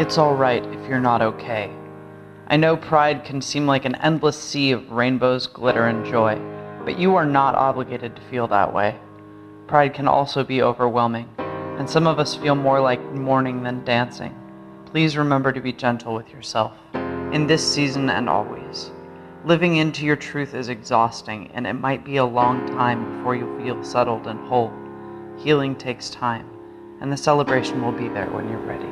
It's alright if you're not okay. I know pride can seem like an endless sea of rainbows, glitter, and joy, but you are not obligated to feel that way. Pride can also be overwhelming, and some of us feel more like mourning than dancing. Please remember to be gentle with yourself, in this season and always. Living into your truth is exhausting, and it might be a long time before you feel settled and whole. Healing takes time, and the celebration will be there when you're ready.